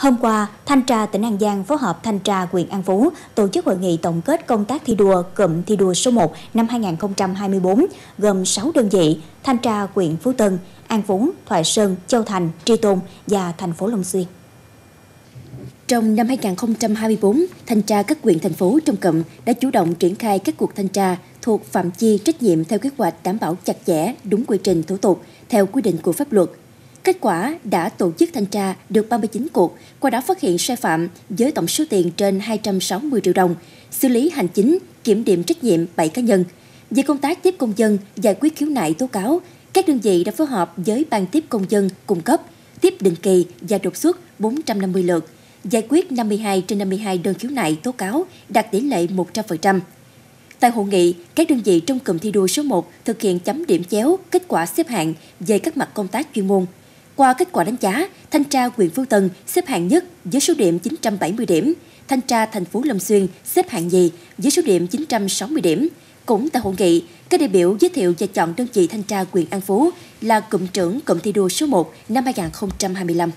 Hôm qua, Thanh tra tỉnh An Giang phối hợp Thanh tra huyện An Phú tổ chức hội nghị tổng kết công tác thi đua cụm thi đua số 1 năm 2024, gồm 6 đơn vị, Thanh tra huyện Phú Tân, An Phú, Thoại Sơn, Châu Thành, Tri Tôn và thành phố Long Xuyên. Trong năm 2024, Thanh tra các huyện thành phố trong cụm đã chủ động triển khai các cuộc thanh tra thuộc phạm vi trách nhiệm theo kế hoạch đảm bảo chặt chẽ, đúng quy trình thủ tục, theo quy định của pháp luật. Kết quả đã tổ chức thanh tra được 39 cuộc, qua đó phát hiện sai phạm với tổng số tiền trên 260 triệu đồng, xử lý hành chính, kiểm điểm trách nhiệm 7 cá nhân. Về công tác tiếp công dân, giải quyết khiếu nại tố cáo, các đơn vị đã phối hợp với ban tiếp công dân cung cấp, tiếp định kỳ và đột xuất 450 lượt, giải quyết 52 trên 52 đơn khiếu nại tố cáo, đạt tỷ lệ 100%. Tại hội nghị, các đơn vị trong cụm thi đua số 1 thực hiện chấm điểm chéo kết quả xếp hạng về các mặt công tác chuyên môn. Qua kết quả đánh giá, Thanh tra huyện Phú Tân xếp hạng nhất với số điểm 970 điểm, Thanh tra thành phố Long Xuyên xếp hạng nhì với số điểm 960 điểm. Cũng tại hội nghị, các đại biểu giới thiệu và chọn đơn vị Thanh tra huyện An Phú là cụm trưởng cụm thi đua số 1 năm 2025.